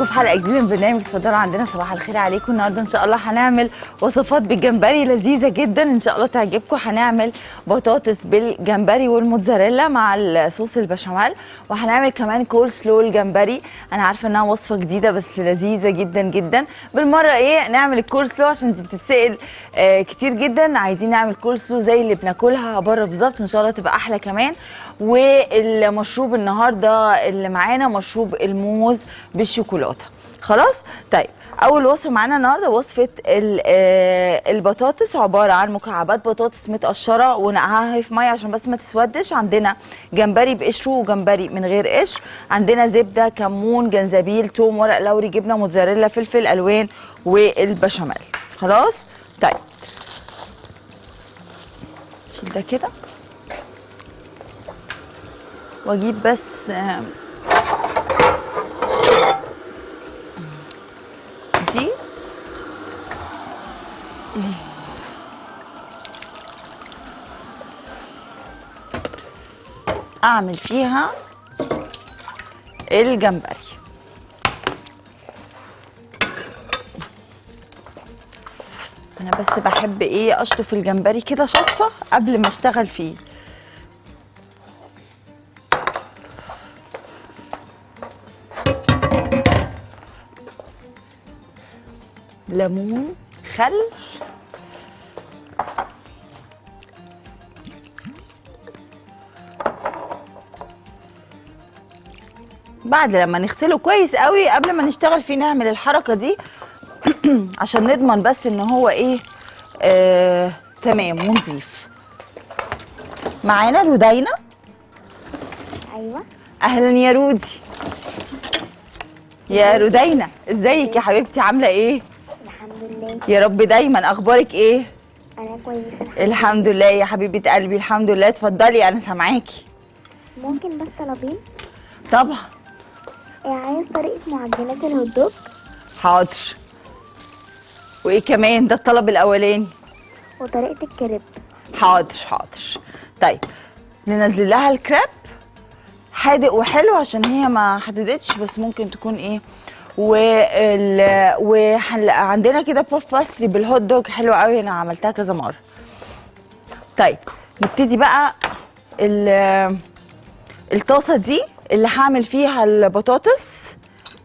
بيكم في حلقه جديده من برنامج اتفضلوا عندنا. صباح الخير عليكم. النهارده ان شاء الله هنعمل وصفات بالجمبري لذيذه جدا ان شاء الله تعجبكم. هنعمل بطاطس بالجمبري والموتزاريلا مع الصوص البشاميل، وهنعمل كمان كول سلو الجمبري. انا عارفه انها وصفه جديده بس لذيذه جدا جدا. بالمره نعمل الكول سلو عشان دي بتتسال كتير جدا. عايزين نعمل كول سلو زي اللي بناكلها بره بالظبط، ان شاء الله تبقى احلى كمان. والمشروب النهارده اللي معانا مشروب الموز بالشوكولاته. خلاص طيب، اول وصفه معانا النهارده وصفه البطاطس، عباره عن مكعبات بطاطس متقشره ونقعها في ميه عشان بس ما تسودش. عندنا جمبري بقشره وجمبري من غير قشر، عندنا زبده، كمون، جنزبيل، توم، ورق لوري، جبنه موتزاريلا، فلفل الوان، والبشاميل. خلاص طيب، شيل ده كده واجيب بس دي. اعمل فيها الجمبري. انا بس بحب اشطف الجمبري كده شطفه قبل ما اشتغل فيه. ليمون، خل، بعد لما نغسله كويس قوي قبل ما نشتغل فيه نعمل الحركه دي عشان نضمن بس ان هو تمام ونضيف. معانا رودينا. ايوه اهلا يا رودي. يا رودينا ازيك يا حبيبتي، عامله ايه؟ يا رب دايما. اخبارك ايه؟ انا كويسه الحمد لله يا حبيبه قلبي، الحمد لله. اتفضلي انا سامعاكي. ممكن بس طلبين؟ طبعا. عايز طريقه معجنات الهوت دوج. حاضر. وايه كمان؟ ده الطلب الاولاني. وطريقه الكريب. حاضر حاضر. طيب ننزل لها الكريب حادق وحلو عشان هي ما حددتش، بس ممكن تكون وعندنا كده بوف باستري بالهوت دوج حلوه قوي، انا عملتها كذا مره. طيب نبتدي بقى الطاسه دي اللي هعمل فيها البطاطس.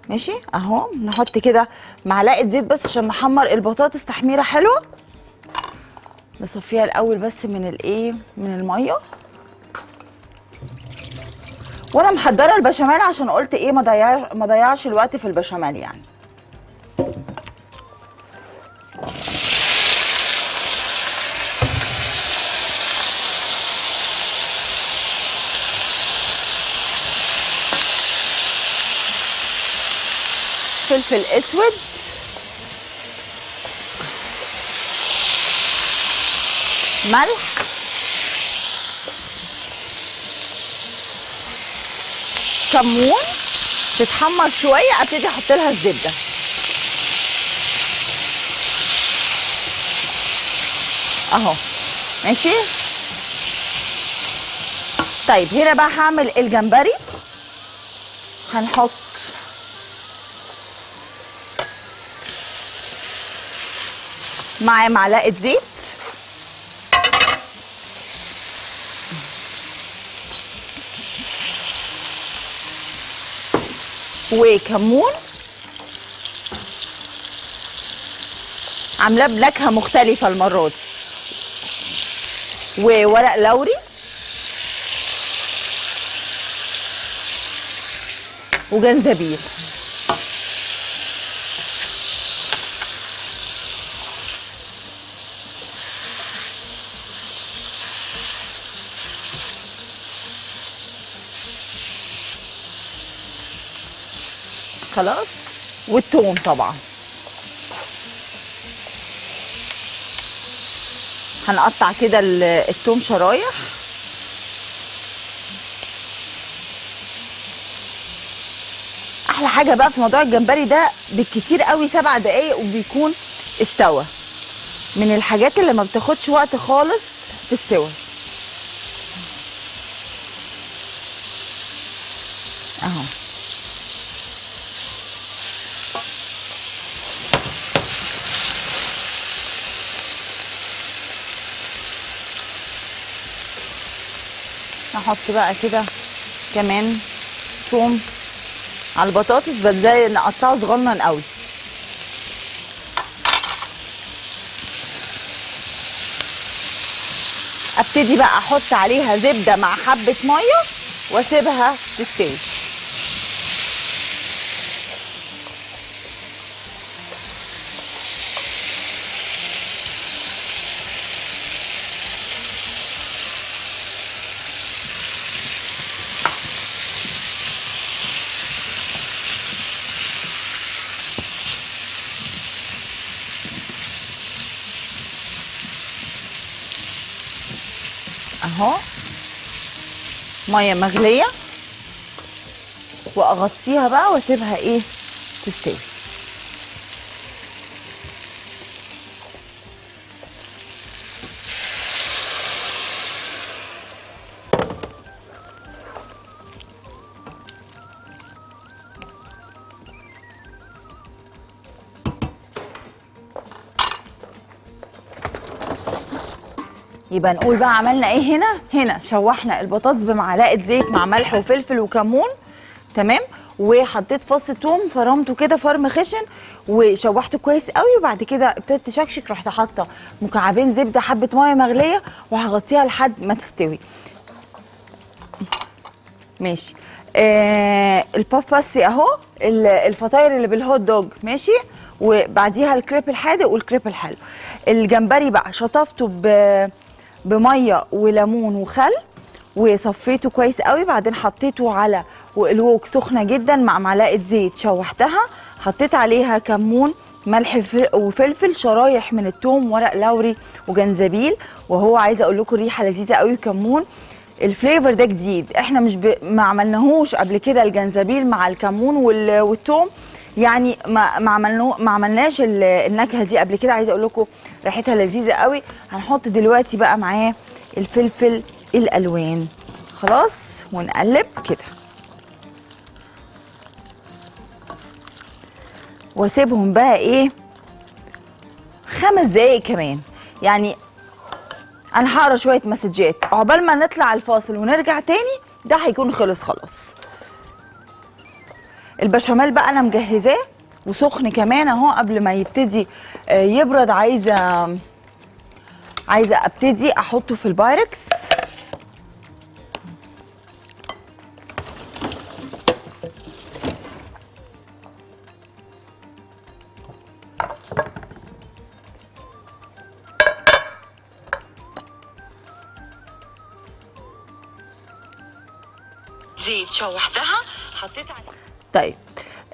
ماشي اهو، نحط كده معلقه زيت بس عشان نحمر البطاطس تحميره حلوه. نصفيها الاول بس من من الميه. وانا محضره البشاميل عشان قلت ما ضيعش الوقت في البشاميل يعني. فلفل اسود، ملح، كمون. تتحمر شويه ابتدي احط لها الزبده. اهو ماشي. طيب هنا بقى هعمل الجمبري. هنحط معاه معلقه زيت، وكمون. عاملاه بنكهه مختلفه المره دي، وورق لوري، وجنزبيل. خلاص، والثوم طبعا. هنقطع كده الثوم شرايح. احلى حاجه بقى في موضوع الجمبري ده بالكتير قوي 7 دقايق وبيكون استوى، من الحاجات اللي ما بتاخدش وقت خالص في السوى. اهو هحط بقى كده كمان ثوم على البطاطس، بس زي نقطعها صغنن قوي. ابتدي بقى احط عليها زبده مع حبه ميه واسيبها تستوي. اهو ميه مغليه، واغطيها بقى واسيبها ايه تستوي. يبقى نقول بقى عملنا ايه هنا؟ هنا شوحنا البطاطس بمعلقه زيت مع ملح وفلفل وكمون، تمام، وحطيت فص ثوم فرمته كده فرم خشن وشوحته كويس قوي، وبعد كده ابتدت تشكشك، رحت حاطه مكعبين زبده، حبه ميه مغليه، وهغطيها لحد ما تستوي. ماشي. البافاسي اهو، الفطاير اللي بالهوت دوج، ماشي، وبعديها الكريب الحادق والكريب الحلو. الجمبري بقى شطفته بميه وليمون وخل وصفيته كويس قوي، بعدين حطيته على الوك سخنه جدا مع معلقه زيت شوحتها، حطيت عليها كمون ملح وفلفل، شرايح من الثوم، ورق لوري وجنزبيل، وهو عايزه اقول لكم ريحه لذيذه قوي الكمون. الفليفر ده جديد، احنا مش ما عملناهوش قبل كده، الجنزبيل مع الكمون والثوم، يعني ما عملناش النكهه دي قبل كده، عايزه اقول لكم ريحتها لذيذه قوي. هنحط دلوقتي بقى معاه الفلفل الالوان، خلاص، ونقلب كده واسيبهم بقى ايه 5 دقايق كمان. يعني انا هقرا شويه مسجات عقبال ما نطلع الفاصل ونرجع تاني، ده هيكون خلص خلاص. البشاميل بقى انا مجهزاه وسخن كمان اهو، قبل ما يبتدي يبرد عايزه ابتدي احطه في البايركس. زيت شوحتها حطيت عليها. طيب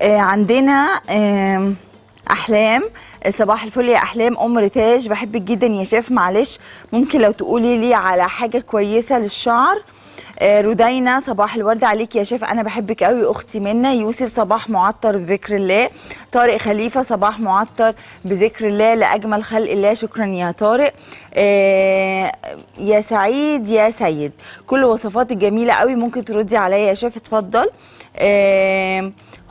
عندنا احلام، صباح الفل يا احلام، ام ريتاج بحبك جدا يا شيف، معلش ممكن لو تقولي لي على حاجه كويسه للشعر. رودينا، صباح الورد عليك يا شيف، انا بحبك قوي، اختي منى. يوسف، صباح معطر بذكر الله. طارق خليفه، صباح معطر بذكر الله لاجمل خلق الله، شكرا يا طارق. يا سعيد يا سيد، كل وصفاتك جميله قوي، ممكن تردي عليا يا شيف؟ اتفضل.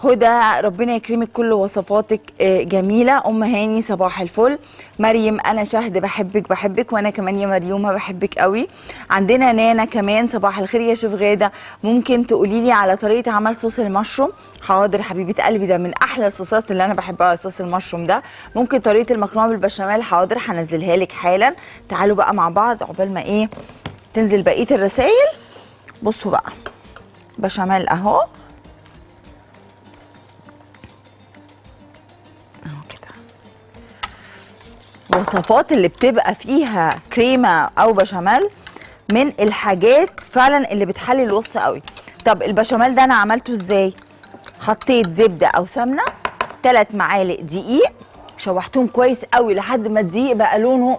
هدى، ربنا يكرمك، كل وصفاتك جميله. ام هاني، صباح الفل. مريم، انا شهد بحبك بحبك، وانا كمان يا مريومه بحبك قوي. عندنا نانا كمان، صباح الخير يا شيف غاده، ممكن تقولي لي على طريقه عمل صوص المشروم؟ حاضر حبيبه قلبي، ده من احلى الصوصات اللي انا بحبها صوص المشروم ده. ممكن طريقه المكرونه بالبشاميل؟ حاضر هنزلها لك حالا. تعالوا بقى مع بعض عقبال ما ايه تنزل بقيه الرسائل. بصوا بقى بشاميل اهو الوصفات اللي بتبقى فيها كريمه او بشاميل من الحاجات فعلا اللي بتحلي الوصف قوي. طب البشاميل ده انا عملته ازاي؟ حطيت زبده او سمنه، 3 معالق دقيق، شوحتهم كويس قوي لحد ما الدقيق بقى لونه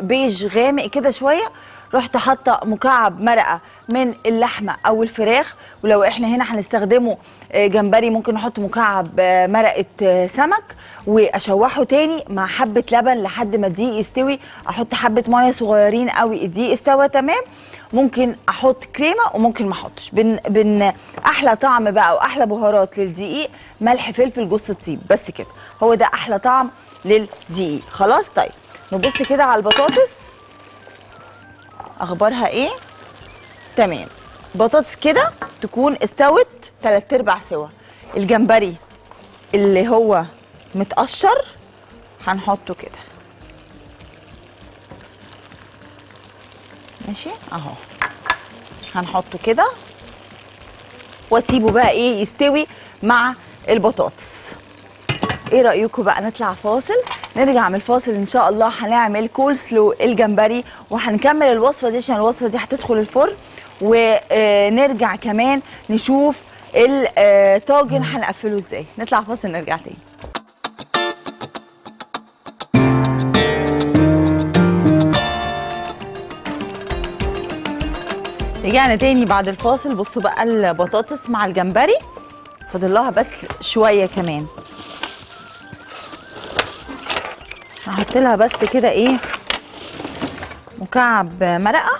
بيج غامق كده شويه، رحت حاطه مكعب مرقه من اللحمه او الفراخ، ولو احنا هنا هنستخدمه جمبري ممكن نحط مكعب مرقه سمك، واشوحه تاني مع حبه لبن لحد ما الدقيق يستوي، احط حبه ميه صغيرين قوي. الدقيق استوى تمام، ممكن احط كريمه وممكن ما احطش. احلى طعم بقى واحلى بهارات للدقيق ملح فلفل جوز الطيب، بس كده هو ده احلى طعم للدقيق. خلاص طيب نبص كده على البطاطس اخبارها ايه. تمام. بطاطس كده تكون استوت 3/4 سوا. الجمبري اللي هو متقشر هنحطه كده ماشي اهو، هنحطه كده واسيبه بقى ايه يستوي مع البطاطس. ايه رايكم بقى نطلع فاصل، نرجع من الفاصل ان شاء الله هنعمل كول سلو الجمبري وهنكمل الوصفه دي عشان الوصفه دي هتدخل الفرن، ونرجع كمان نشوف الطاجن هنقفله ازاي. نطلع فاصل نرجع تاني. رجعنا تاني بعد الفاصل. بصوا بقى البطاطس مع الجمبري فاضل لها بس شويه كمان، هحط لها بس كده ايه مكعب مرقه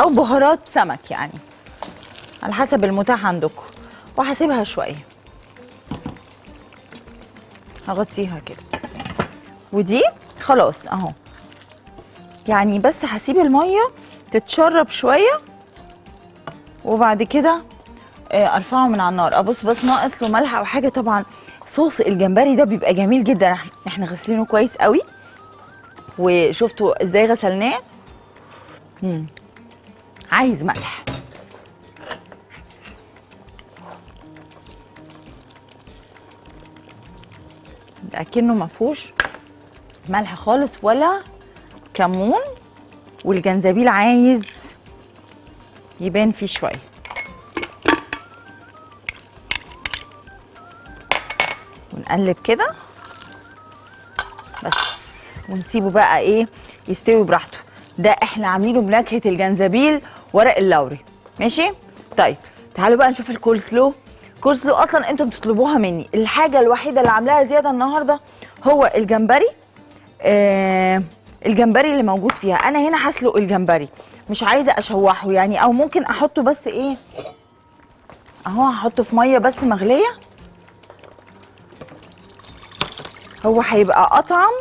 او بهارات سمك يعني على حسب المتاح عندكم، وهسيبها شويه هغطيها كده. ودي خلاص اهو يعني، بس هسيب الميه تتشرب شويه وبعد كده ارفعه من على النار. ابص بس ناقص له ملح او حاجه. طبعا صوص الجمبري ده بيبقى جميل جدا، احنا غسلينه كويس قوي وشفتوا ازاي غسلناه. عايز ملح. اكنه ما فيهوش ملح خالص ولا كمون، والجنزبيل عايز يبان فيه شويه. ونقلب كده بس ونسيبه بقى ايه يستوي براحته. ده احنا عاملينه بنكهه الجنزبيل ورق اللوري ماشي. طيب تعالوا بقى نشوف الكول سلو. كول سلو اصلا انتم بتطلبوها مني، الحاجه الوحيده اللي عاملاها زياده النهارده هو الجمبري. الجمبري اللي موجود فيها انا هنا هسلق الجمبري، مش عايزه اشوحه يعني، او ممكن احطه بس ايه اهو، هحطه في ميه بس مغليه، هو هيبقى اطعم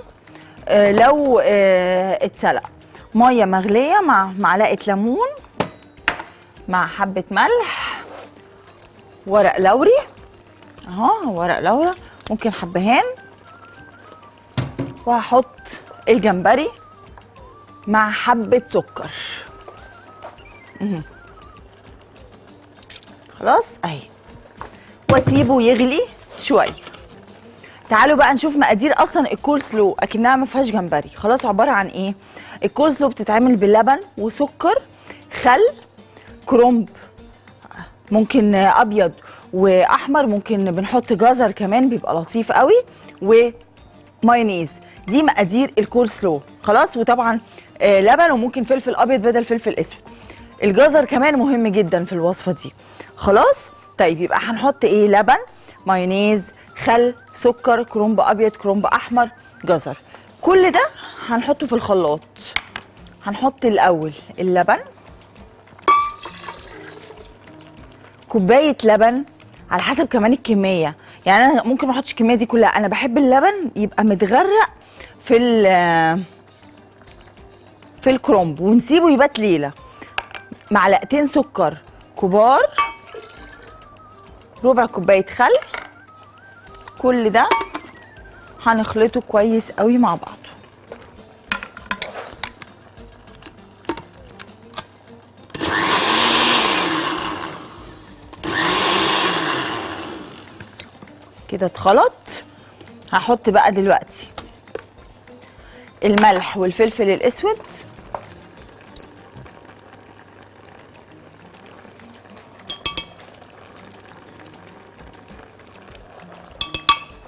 لو اتسلق. ميه مغليه مع معلقه ليمون مع حبه ملح، ورق لوري اهو، ورق لورا ممكن حبهان، وهحط الجمبري مع حبة سكر. خلاص اهي، واسيبه يغلي شوية. تعالوا بقى نشوف مقادير اصلا الكول سلو اكنها ما فيهاش جمبري. خلاص عبارة عن ايه؟ الكول سلو بتتعمل بلبن وسكر خل كرومب ممكن ابيض واحمر، ممكن بنحط جزر كمان بيبقى لطيف قوي، ومايونيز. دي مقادير الكول سلو خلاص. وطبعا لبن وممكن فلفل ابيض بدل فلفل اسود. الجزر كمان مهم جدا في الوصفه دي. خلاص طيب يبقى هنحط ايه؟ لبن، مايونيز، خل، سكر، كرنب ابيض، كرنب احمر، جزر. كل ده هنحطه في الخلاط. هنحط الاول اللبن، كوبايه لبن على حسب كمان الكميه، يعني انا ممكن ما احطش الكميه دي كلها، انا بحب اللبن يبقى متغرق في الكرنب ونسيبه يبات ليله. معلقتين سكر كبار، ربع كوبايه خل، كل ده هنخلطه كويس قوي مع بعضه. كده اتخلط. هحط بقى دلوقتي الملح والفلفل الاسود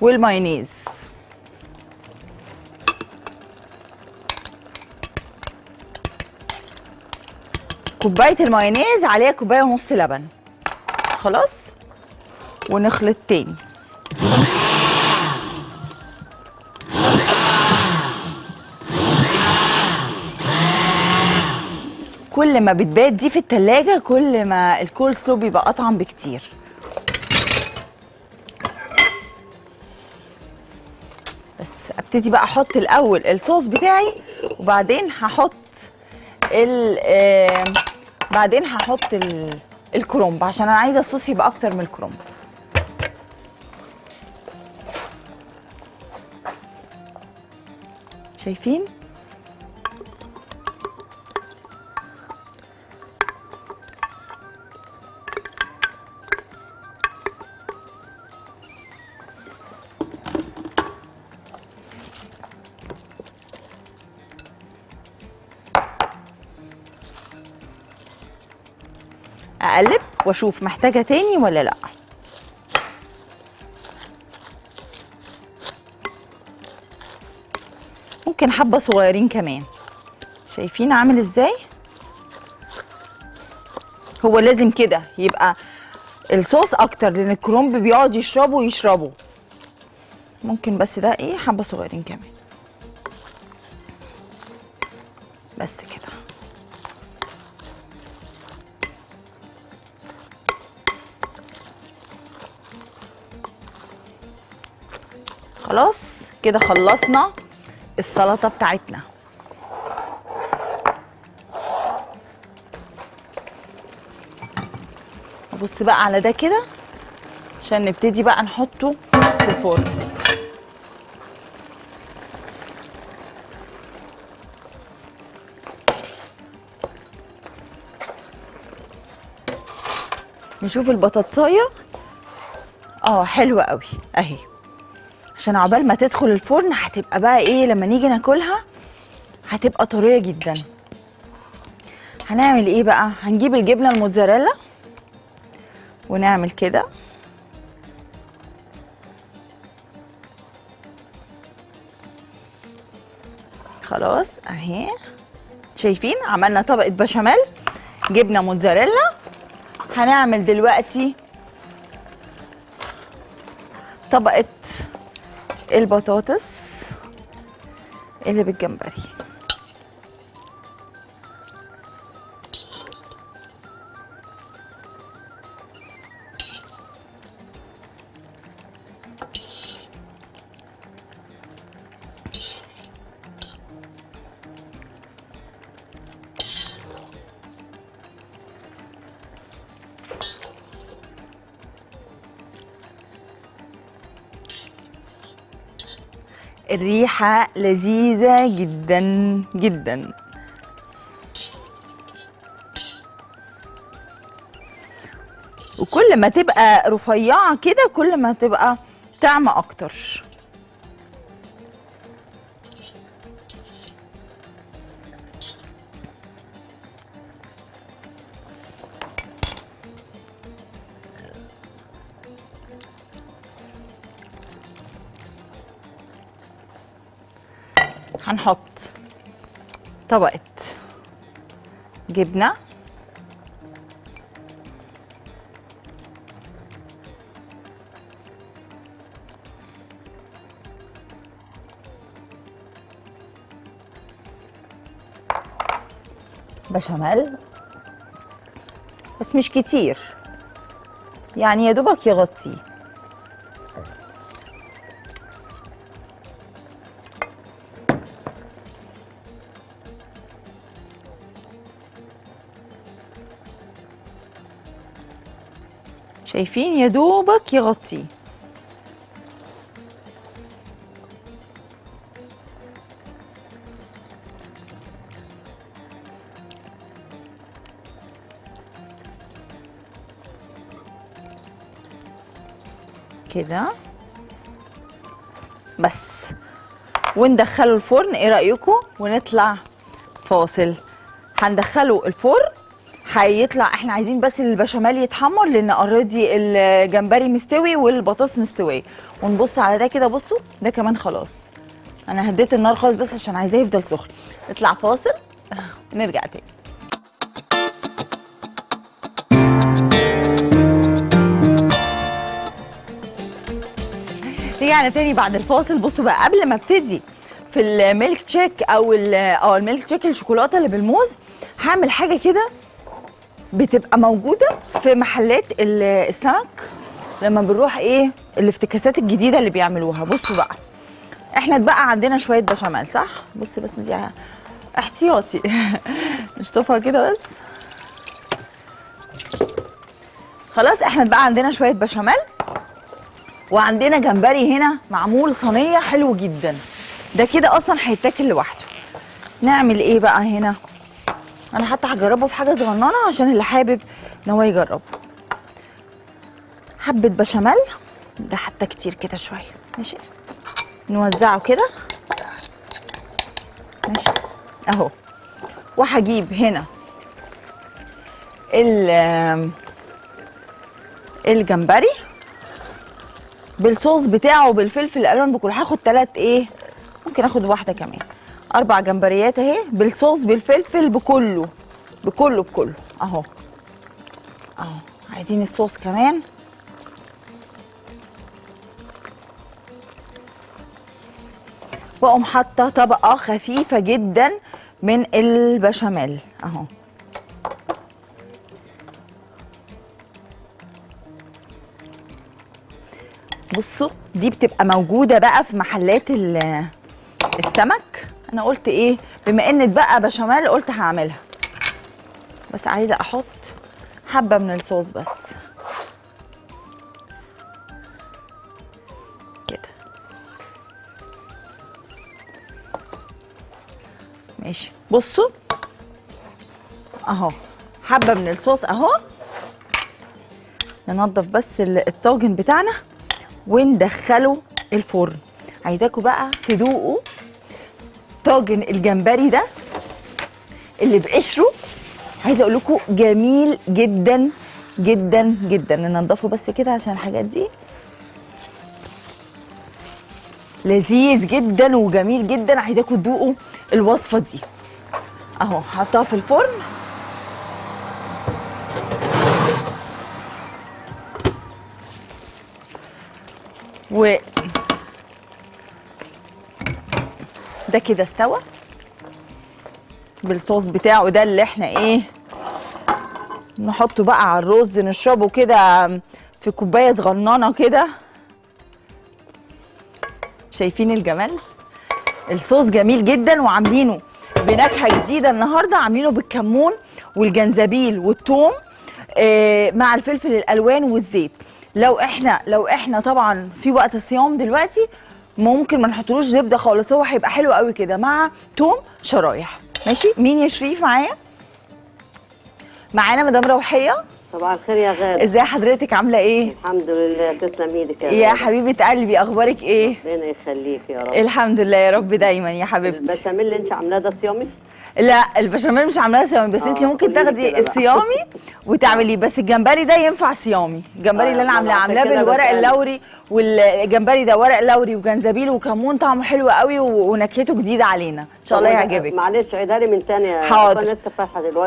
والمايونيز. كوبايه المايونيز عليها كوبايه ونص لبن. خلاص ونخلط تاني. كل ما بتبات دي في التلاجة كل ما الكول سلو بيبقى اطعم بكتير. بس ابتدي بقى احط الاول الصوص بتاعي، وبعدين هحط الكرنب عشان انا عايزه الصوص يبقى اكتر من الكرنب. شايفين؟ اقلب واشوف محتاجه تاني ولا لا. ممكن حبه صغيرين كمان. شايفين عامل ازاي؟ هو لازم كده يبقى الصوص اكتر لان الكرنب بيقعد يشربه. ممكن بس ده ايه، حبه صغيرين كمان بس كده. خلاص كده خلصنا السلطة بتاعتنا. نبص بقى على ده كده عشان نبتدي بقى نحطه في الفرن. نشوف البطاطساية. حلوة قوي اهي، عشان عقبال ما تدخل الفرن هتبقى بقى ايه، لما نيجي ناكلها هتبقى طريه جدا. هنعمل ايه بقى؟ هنجيب الجبنه الموتزاريلا ونعمل كده خلاص اهي. شايفين عملنا طبقه بشاميل جبنه موتزاريلا. هنعمل دلوقتي طبقه البطاطس اللي بالجمبري. الريحة لذيذة جدا جدا، وكل ما تبقى رفيعة كده كل ما تبقى طعم اكتر. هنحط طبقة جبنة بشاميل بس مش كتير، يعني يا دوبك يغطيه. شايفين؟ يا دوبك يغطيه. كده بس، وندخله الفرن. ايه رأيكم ونطلع فاصل؟ هندخله الفرن هيطلع. احنا عايزين بس البشاميل يتحمر لان اوريدي الجمبري مستوي والبطاطس مستويه. ونبص على ده كده، بصوا ده كمان خلاص. انا هديت النار خالص بس عشان عايزاه يفضل سخن. نطلع فاصل ونرجع تاني. رجعنا تاني بعد الفاصل. بصوا بقى، قبل ما ابتدي في الميلك شيك او الميلك شيك الشوكولاته اللي بالموز، هعمل حاجه كده بتبقى موجودة في محلات السمك لما بنروح الافتكاسات الجديدة اللي بيعملوها. بصوا بقى، احنا اتبقى عندنا شويه بشاميل صح؟ بصي بس دي احتياطي نشطفها كده بس. خلاص احنا اتبقى عندنا شويه بشاميل، وعندنا جمبري هنا معمول صينيه حلو جدا، ده كده اصلا هيتاكل لوحده. نعمل ايه بقى هنا؟ انا حتى هجربه في حاجه صغننه عشان اللي حابب ان هو يجربه. حبه بشاميل ده حتى كتير كده شويه، ماشي، نوزعه كده ماشي اهو. وهجيب هنا الجمبري بالصوص بتاعه بالفلفل الالوان بكل. هاخد 3 ايه، ممكن اخد واحده كمان، 4 جمبريات اهي بالصوص بالفلفل بكله بكله بكله اهو اهو. عايزين الصوص كمان بقوم حاطه طبقه خفيفه جدا من البشاميل اهو. بصوا دي بتبقى موجوده بقى في محلات السمك. انا قلت ايه، بما ان اتبقى بشاميل قلت هعملها، بس عايزه احط حبه من الصوص بس كده ماشي. بصوا اهو حبه من الصوص اهو. ننظف بس الطاجن بتاعنا وندخله الفرن. عايزاكم بقى تدوقوا طاجن الجمبري ده اللي بقشره، عايزه اقول لكم جميل جدا جدا جدا. ننضفه بس كده عشان الحاجات دي. لذيذ جدا وجميل جدا، عايزاكم تدوقوا الوصفه دي اهو. حطها في الفرن و ده كده استوى بالصوص بتاعه ده اللي احنا ايه نحطه بقى على الرز، نشربه كده في كوبايه صغننه كده. شايفين الجمال؟ الصوص جميل جدا، وعاملينه بنكهه جديده النهارده، عاملينه بالكمون والجنزبيل والثوم مع الفلفل الالوان والزيت. لو احنا طبعا في وقت الصيام دلوقتي ممكن ما نحطلوش زبده خالص، هو هيبقى حلو قوي كده مع توم شرايح. ماشي مين يا شريف معايا؟ معانا مدام روحيه. صباح الخير يا غاده، ازاي حضرتك عامله ايه؟ الحمد لله تسلم ايدك يا حبيبه قلبي. اخبارك ايه؟ ربنا يخليك يا رب. الحمد لله يا رب دايما يا حبيبتي. البشاميل اللي انت عاملاه ده صيامي؟ لا البشاميل مش عاملاه صيامي، بس انت ممكن تاخدي الصيامي وتعمليه، بس الجمبري ده ينفع صيامي. الجمبري اللي انا عاملاه بالورق اللوري، والجمبري ده ورق لوري وجنزبيل وكمون، طعمه حلو قوي ونكهته جديده علينا، ان شاء الله يعجبك. معلش عيدها لي من ثانيه. حاضر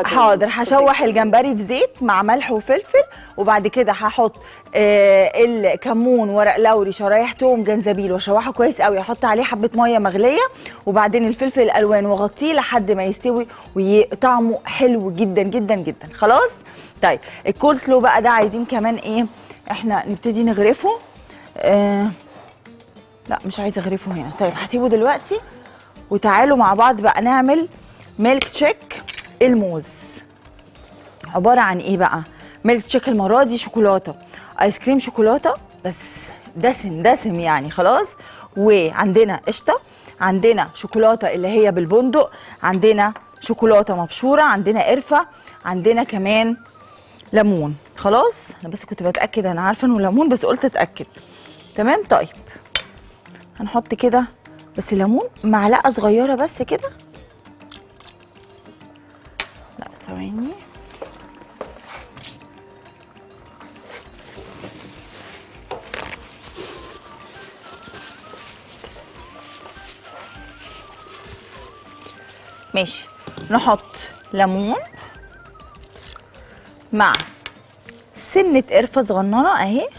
حاضر. هشوح الجمبري في زيت مع ملح وفلفل، وبعد كده هحط الكمون ورق لوري شرايح توم جنزبيل واشوحه كويس قوي، احط عليه حبه ميه مغليه وبعدين الفلفل الالوان، واغطيه لحد ما يستوي وطعمه حلو جدا جدا جدا. خلاص طيب الكول سلو بقى ده عايزين كمان ايه، احنا نبتدي نغرفه. لا مش عايزه اغرفه هنا، طيب هسيبه دلوقتي. وتعالوا مع بعض بقى نعمل ميلك شيك الموز. عباره عن ايه بقى ميلك شيك المره دي؟ شوكولاته، ايس كريم شوكولاته بس دسم دسم يعني خلاص، وعندنا قشطه، عندنا شوكولاته اللي هي بالبندق، عندنا شوكولاته مبشوره، عندنا قرفه، عندنا كمان ليمون. خلاص انا بس كنت بتاكد، انا عارفه انه ليمون بس قلت اتاكد. تمام طيب هنحط كده بس الليمون معلقه صغيره بس كده. لا ثواني ماشي. نحط ليمون مع سنة قرفة صغننة اهي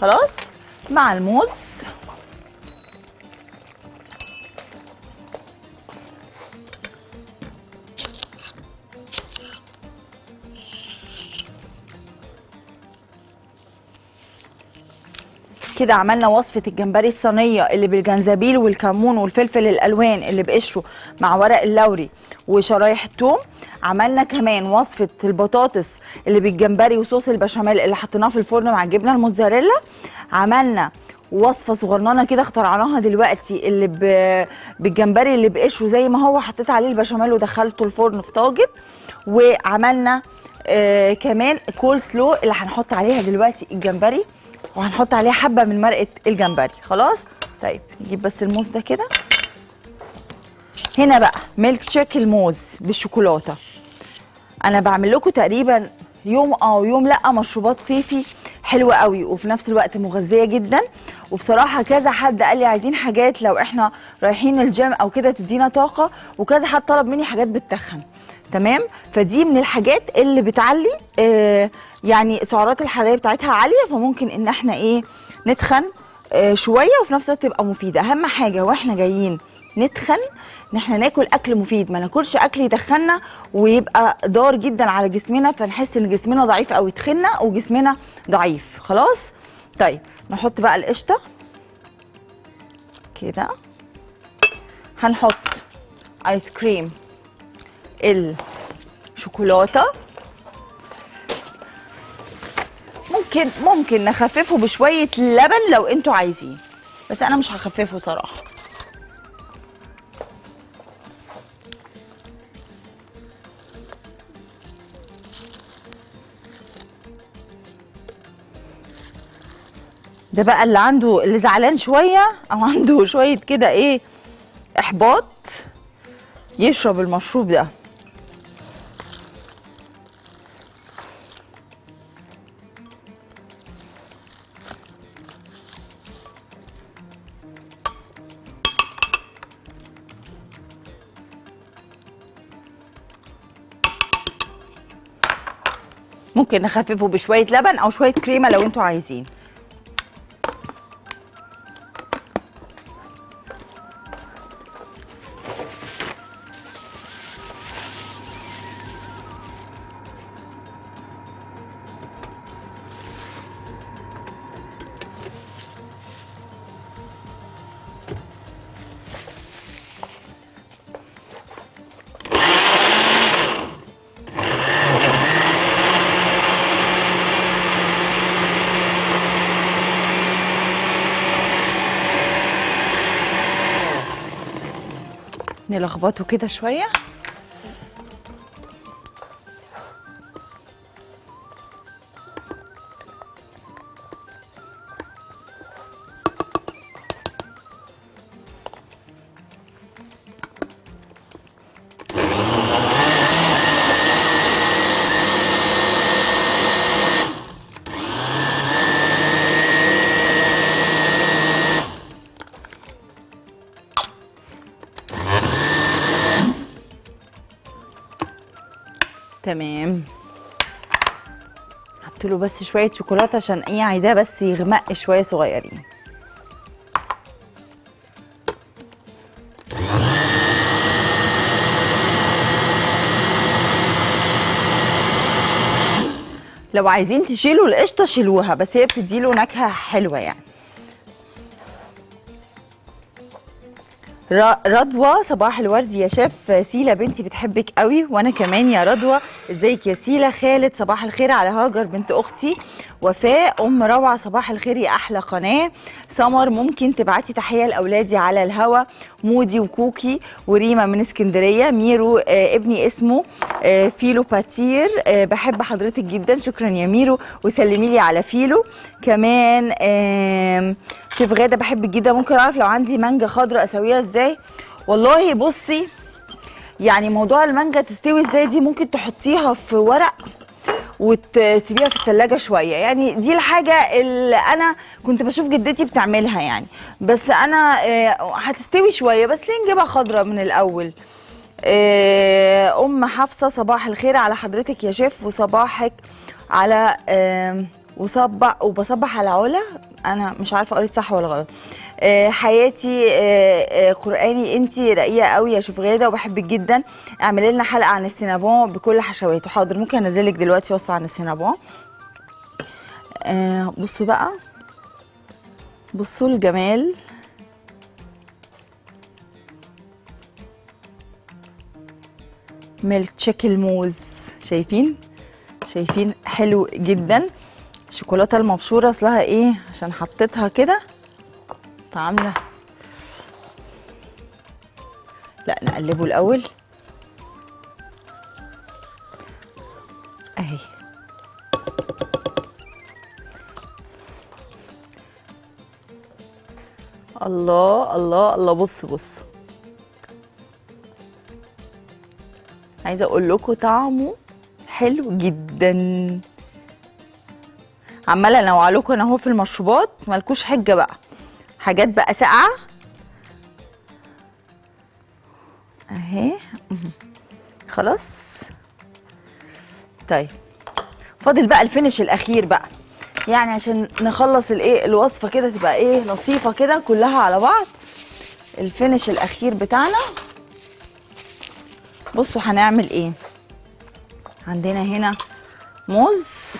خلاص مع الموز. كده عملنا وصفه الجمبري الصينيه اللي بالجنزبيل والكمون والفلفل الالوان اللي بقشره مع ورق اللوري وشرايح الثوم. عملنا كمان وصفه البطاطس اللي بالجمبري وصوص البشاميل اللي حطيناه في الفرن مع الجبنه الموتزاريلا. عملنا وصفه صغننه كده اخترعناها دلوقتي اللي بالجمبري اللي بقشره زي ما هو، حطيت عليه البشاميل ودخلته الفرن في طاجن. وعملنا كمان كول سلو اللي هنحط عليها دلوقتي الجمبري، وهنحط عليها حبه من مرقه الجمبري. خلاص طيب نجيب بس الموز ده كده. هنا بقى ميلك شيك الموز بالشوكولاته. انا بعمل لكم تقريبا يوم يوم لا مشروبات صيفي حلوه قوي وفي نفس الوقت مغذيه جدا. وبصراحه كذا حد قال لي عايزين حاجات لو احنا رايحين الجيم او كده تدينا طاقه، وكذا حد طلب مني حاجات بتتخن، تمام؟ فدي من الحاجات اللي بتعلي يعني سعرات الحراريه بتاعتها عاليه، فممكن ان احنا ايه نتخن شويه وفي نفس الوقت تبقى مفيده. اهم حاجه واحنا جايين نتخن ان احنا ناكل اكل مفيد، ما ناكلش اكل يدخلنا ويبقى ضار جدا على جسمنا فنحس ان جسمنا ضعيف او تخنا وجسمنا ضعيف. خلاص طيب نحط بقى القشطه كده. هنحط ايس كريم الشوكولاته، ممكن نخففه بشويه لبن لو انتوا عايزين، بس انا مش هخففه صراحه. ده بقى اللي زعلان شويه او عنده شويه كده ايه احباط يشرب المشروب ده. ممكن نخففه بشويه لبن او شويه كريمه لو انتوا عايزين. نلخبطه كده شويه. تمام، حط له بس شويه شوكولاته عشان ايه عايزاه بس يغمق شويه صغيرين. لو عايزين تشيلوا القشطه شيلوها، بس هي بتديله نكهه حلوه يعني. رضوى صباح الورد يا شيف، سيلة بنتي بتحبك قوي. وانا كمان يا رضوى، ازيك يا سيلة. خالد صباح الخير على هاجر بنت اختي. وفاء، ام روعه صباح الخير يا احلى قناه. سمر، ممكن تبعتي تحيه لاولادي على الهوا، مودي وكوكي وريما من اسكندريه. ميرو ابني اسمه فيلو باتير، بحب حضرتك جدا. شكرا يا ميرو، وسلمي لي على فيلو. كمان شيف غاده بحبك جدا، ممكن اعرف لو عندي مانجا خضراء اسويها ازاي؟ والله بصي يعني موضوع المانجا تستوي ازاي دي ممكن تحطيها في ورق وتسيبيها في التلاجة شوية، يعني دي الحاجة اللي أنا كنت بشوف جدتي بتعملها يعني. بس أنا هتستوي شوية بس ليه نجيبها خضرة من الأول. أم حفصة صباح الخير على حضرتك يا شيف، وصباحك على وبصبح على علا. أنا مش عارفة قريت صح ولا غلط. حياتي قرآني، انتي رقيقه قوي يا شيف غاده وبحبك جدا. اعملي لنا حلقه عن السينابون بكل حشواته. حاضر، ممكن انزل لك دلوقتي وصفه عن السينابون. بصوا بقى بصوا الجمال. ميلك شيك الموز، شايفين حلو جدا. الشوكولاته المبشوره اصلها ايه؟ عشان حطيتها كده عامله، لا نقلبه الاول اهي. الله الله الله، بص عايزه اقول لكم طعمه حلو جدا. عماله انوع لكم انا اهو في المشروبات، مالكوش حجه بقى، حاجات بقى ساقعه اهي. خلاص طيب، فاضل بقى الفينش الاخير بقى، يعني عشان نخلص الايه الوصفه كده تبقى ايه لطيفه كده كلها على بعض. الفينش الاخير بتاعنا بصوا هنعمل ايه. عندنا هنا موز،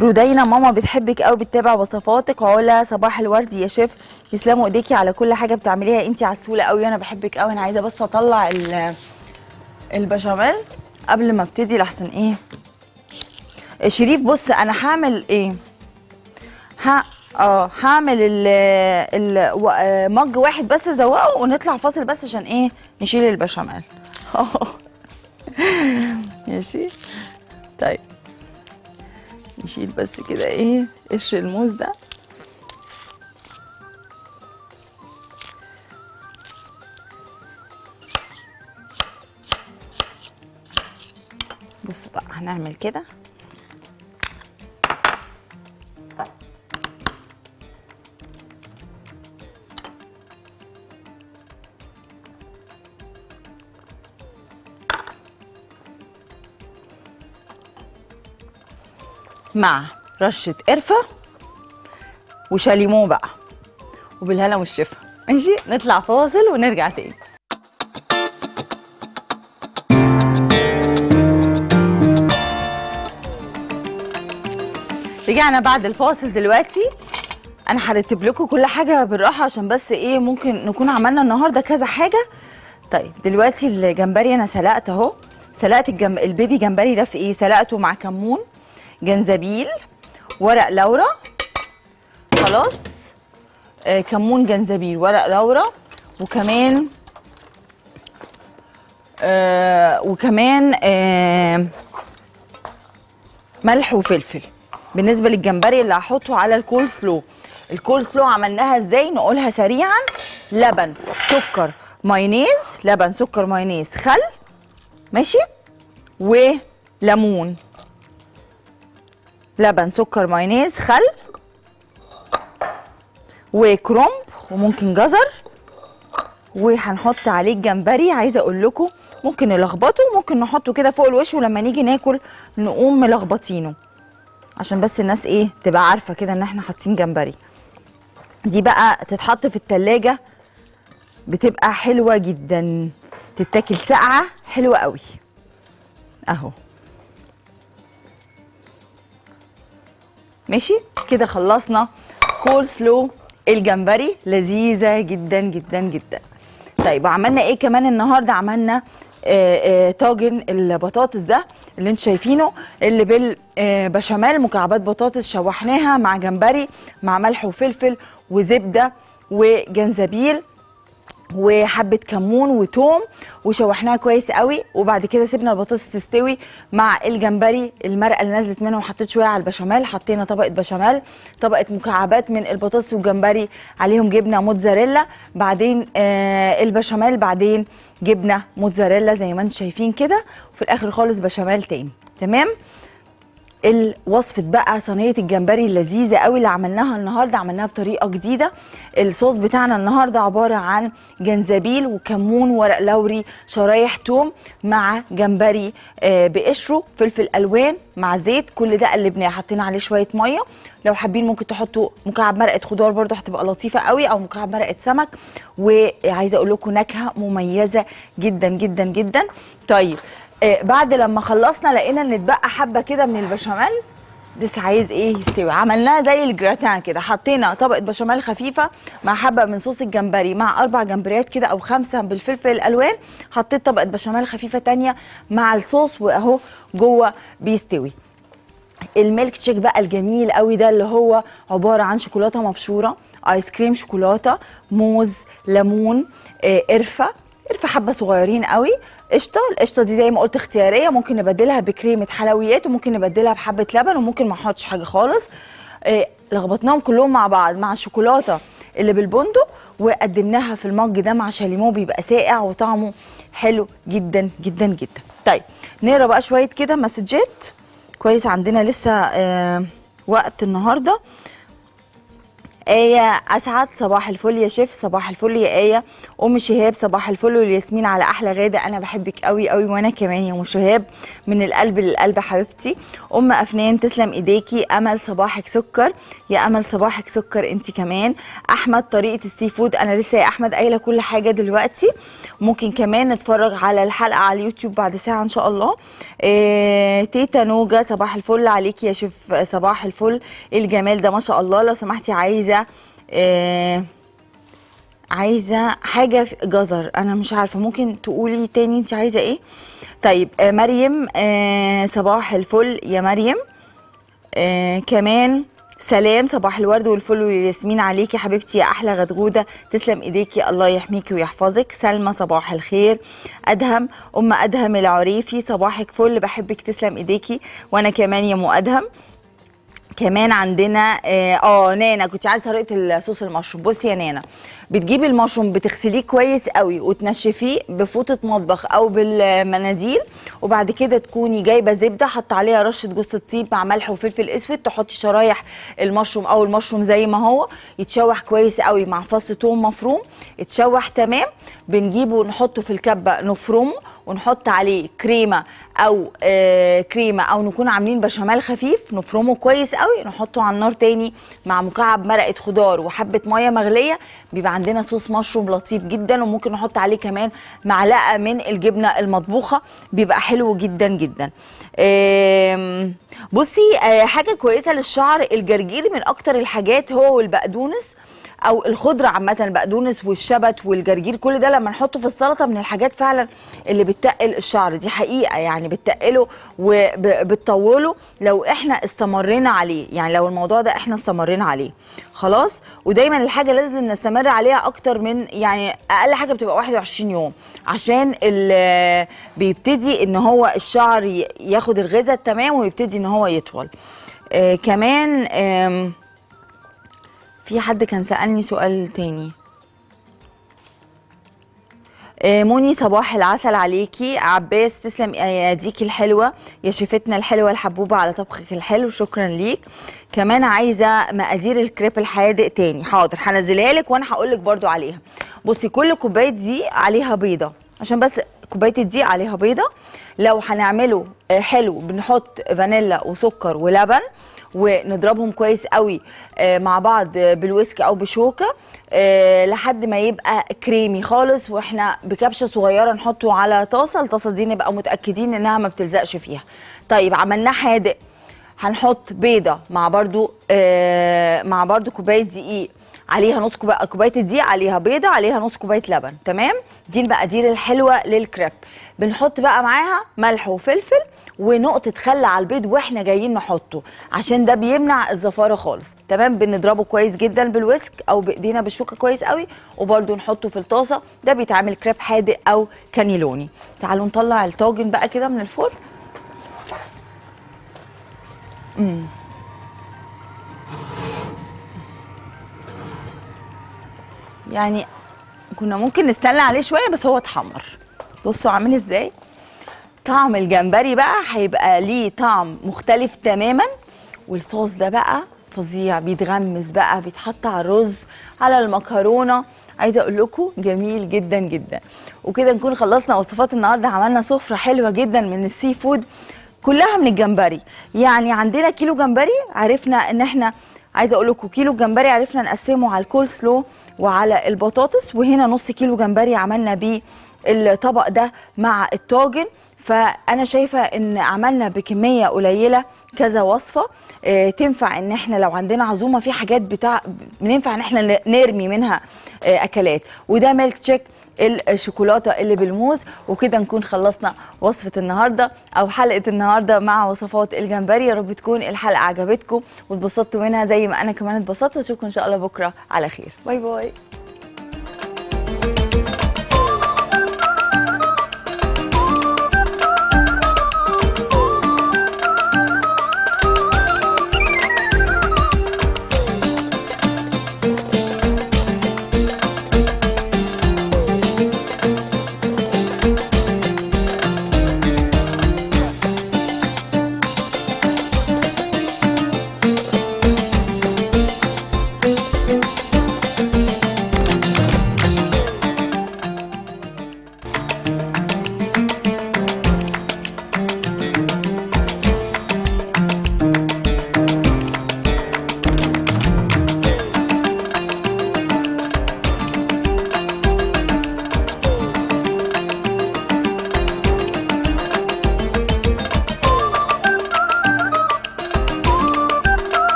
رودينا ماما بتحبك قوي، بتتابع وصفاتك. علا صباح الورد يا شيف، يسلموا ايديكي على كل حاجه بتعمليها، انتي عسوله قوي، انا بحبك قوي. انا عايزه بس اطلع البشاميل قبل ما ابتدي لحسن ايه. شريف بص انا هعمل ايه، هعمل مج واحد بس ازوقه ونطلع فاصل بس عشان ايه نشيل البشاميل. ماشي طيب، نشيل بس كده ايه قشر الموز ده. بصوا بقى هنعمل كده، مع رشة قرفة وشاليمو بقى، وبالهنا والشفا. ماشي نطلع فاصل ونرجع تاني. رجعنا بعد الفاصل. دلوقتي انا هرتب لكم كل حاجة بالراحة عشان بس ايه ممكن نكون عملنا النهاردة كذا حاجة. طيب دلوقتي الجمبري انا سلقت اهو، سلقت البيبي جمبري ده في ايه، سلقته مع كمون، جنزبيل، ورق لورا. خلاص كمون، جنزبيل، ورق لورا، وكمان ملح وفلفل. بالنسبه للجمبري اللي هحطه على الكول سلو، الكول سلو عملناها ازاي نقولها سريعا. لبن، سكر، مايونيز، لبن، سكر، مايونيز، خل، ماشي، وليمون. لبن، سكر، مايونيز، خل، وكرومب، وممكن جزر، وهنحط عليه الجمبري. عايزه اقول لكم ممكن نلخبطه، ممكن نحطه كده فوق الوش، ولما نيجي ناكل نقوم ملخبطينه عشان بس الناس ايه تبقى عارفه كده ان احنا حاطين جمبري. دي بقى تتحط في التلاجة، بتبقى حلوه جدا، تتاكل ساقعه حلوه قوي اهو. ماشي كده خلصنا كول سلو الجمبري، لذيذه جدا جدا جدا. طيب عملنا ايه كمان النهارده؟ عملنا طاجن البطاطس ده اللي انتوا شايفينه، اللي بالبشاميل، مكعبات بطاطس شوحناها مع جمبري مع ملح وفلفل وزبده وجنزبيل وحبه كمون وتوم، وشوحناها كويس قوي. وبعد كده سيبنا البطاطس تستوي مع الجمبري، المرقه اللي نزلت منها، وحطيت شويه على البشاميل. حطينا طبقه بشاميل، طبقه مكعبات من البطاطس والجمبري، عليهم جبنه موتزاريلا، بعدين البشاميل، بعدين جبنه موتزاريلا زي ما انتم شايفين كده، وفي الاخر خالص بشاميل تاني. تمام. الوصفة بقى صينية الجمبري اللذيذة قوي اللي عملناها النهاردة، عملناها بطريقة جديدة. الصوص بتاعنا النهاردة عبارة عن جنزبيل وكمون، ورق لوري، شرايح توم، مع جمبري بقشره، فلفل ألوان، مع زيت. كل ده قلبناه، حطينا عليه شوية مية. لو حابين ممكن تحطوا مكعب مرقة خضار برضو، هتبقى لطيفة قوي، أو مكعب مرقة سمك. وعايزة أقول لكم نكهة مميزة جدا جدا جدا. طيب بعد لما خلصنا لقينا ان اتبقى حبه كده من البشاميل لسه عايز ايه يستوي. عملناها زي الجراتان كده، حطينا طبقه بشاميل خفيفه مع حبه من صوص الجمبري مع 4 جمبريات كده او 5 بالفلفل الالوان، حطيت طبقه بشاميل خفيفه تانية مع الصوص واهو جوه بيستوي. الميلك شيك بقى الجميل قوي ده اللي هو عباره عن شوكولاته مبشوره، ايس كريم شوكولاته، موز، ليمون، قرفه حبه صغيرين قوي، قشطه. القشطه دي زي ما قلت اختياريه، ممكن نبدلها بكريمه حلويات وممكن نبدلها بحبه لبن وممكن ما احطش حاجه خالص. لخبطناهم كلهم مع بعض مع الشوكولاته اللي بالبندق وقدمناها في المج ده مع شاليمو، بيبقى ساقع وطعمه حلو جدا جدا جدا. طيب نقرا بقى شويه كده مسجات كويس، عندنا لسه وقت النهارده. آية أسعد صباح الفل يا شيف، صباح الفل يا آية. أم شهاب صباح الفل، والياسمين على أحلى غادة، أنا بحبك قوي قوي وأنا كمان يا أم شهاب من القلب للقلب حبيبتي. أم أفنان تسلم إيديكي. أمل صباحك سكر يا أمل، صباحك سكر أنت كمان. أحمد طريقة السي فود، أنا لسه يا أحمد قايلة كل حاجة دلوقتي، ممكن كمان نتفرج على الحلقة على اليوتيوب بعد ساعة إن شاء الله. تيتا نوجة صباح الفل عليكي يا شيف، صباح الفل، الجمال ده ما شاء الله. لو سمحتي عايزه حاجه في جزر، انا مش عارفه، ممكن تقولي تاني انت عايزه ايه؟ طيب مريم صباح الفل يا مريم كمان. سلام صباح الورد والفل والياسمين عليكي حبيبتي يا احلى غدغوده، تسلم ايديكي، الله يحميكي ويحفظك. سلمى صباح الخير. ادهم، ام ادهم العريفي صباحك فل، بحبك، تسلم ايديكي وانا كمان يا ام ادهم. كمان عندنا نانا كنت عايزه طريقه الصوص المشروم. بصي يا نانا، بتجيبي المشروم بتغسليه كويس قوي وتنشفيه بفوطه مطبخ او بالمناديل، وبعد كده تكوني جايبه زبده حاطه عليها رشه جوز الطيب مع ملح وفلفل اسود، تحطي شرايح المشروم او المشروم زي ما هو يتشوح كويس قوي مع فص ثوم مفروم، اتشوح تمام. بنجيبه ونحطه في الكبه نفرمه ونحط عليه كريمه او نكون عاملين بشاميل خفيف، نفرمه كويس قوي، نحطه على النار تاني مع مكعب مرقه خضار وحبه ميه مغليه، بيبقى عندنا صوص مشروم لطيف جدا. وممكن نحط عليه كمان معلقه من الجبنه المطبوخه، بيبقى حلو جدا جدا. بصي حاجه كويسه للشعر، الجرجير من اكتر الحاجات، هو والبقدونس او الخضره عامه، البقدونس والشبت والجرجير كل ده لما نحطه في السلطه من الحاجات فعلا اللي بتتقل الشعر، دي حقيقه يعني، بتتقله وبتطوله لو احنا استمرينا عليه، يعني لو الموضوع ده احنا استمرينا عليه خلاص. ودايما الحاجه لازم نستمر عليها اكتر من، يعني اقل حاجه بتبقى 21 يوم عشان بيبتدي ان هو الشعر ياخد الغذاء التمام ويبتدي ان هو يطول. كمان في حد كان سألني سؤال تاني. موني صباح العسل عليكي. عباس تسلم ايديكي الحلوه يا شيفتنا الحلوه الحبوبه على طبخك الحلو، شكرا ليك. كمان عايزه مقادير الكريب الحادق تاني، حاضر هنزلها لك وانا هقول لك برده عليها. بصي كل كوبايه دي عليها بيضه، عشان بس كوبايه الدي عليها بيضه. لو هنعمله حلو بنحط فانيلا وسكر ولبن ونضربهم كويس قوي مع بعض بالويسك او بشوكه لحد ما يبقى كريمي خالص، واحنا بكبشه صغيره نحطه على طاسه، الطاسه دي نبقى متاكدين انها ما بتلزقش فيها. طيب عملناه حادق، هنحط بيضه مع برده كوبايه دقيق عليها نص كوبايه دي عليها بيضه عليها نص كوبايه لبن، تمام. دي المقادير الحلوه للكريب. بنحط بقى معاها ملح وفلفل ونقطه خل على البيض واحنا جايين نحطه عشان ده بيمنع الزفاره خالص، تمام. بنضربه كويس جدا بالويسك او بايدينا بالشوكه كويس قوي، وبرده نحطه في الطاسه، ده بيتعمل كريب حادق او كانيلوني. تعالوا نطلع الطاجن بقى كده من الفرن. يعني كنا ممكن نستنى عليه شويه بس هو اتحمر. بصوا عامل ازاي، طعم الجمبري بقى هيبقى ليه طعم مختلف تماما، والصوص ده بقى فظيع، بيتغمس بقى، بيتحط على الرز، على المكرونه، عايزه اقول لكم جميل جدا جدا. وكده نكون خلصنا وصفات النهارده، عملنا سفره حلوه جدا من السي فود كلها من الجمبري. يعني عندنا كيلو جمبري، عرفنا ان احنا عايزه اقول لكم كيلو جمبري عرفنا نقسمه على الكول سلو وعلى البطاطس، وهنا نص كيلو جمبري عملنا بيه الطبق ده مع الطاجن. فأنا شايفة إن عملنا بكمية قليلة كذا وصفة تنفع إن إحنا لو عندنا عزومة في حاجات بننفع إن إحنا نرمي منها أكلات. وده ميلك شيك الشوكولاتة اللي بالموز. وكده نكون خلصنا وصفة النهاردة أو حلقة النهاردة مع وصفات الجمبري. يا رب تكون الحلقة عجبتكم واتبسطتوا منها زي ما أنا كمان اتبسطت، وأشوفكم إن شاء الله بكرة على خير. باي باي.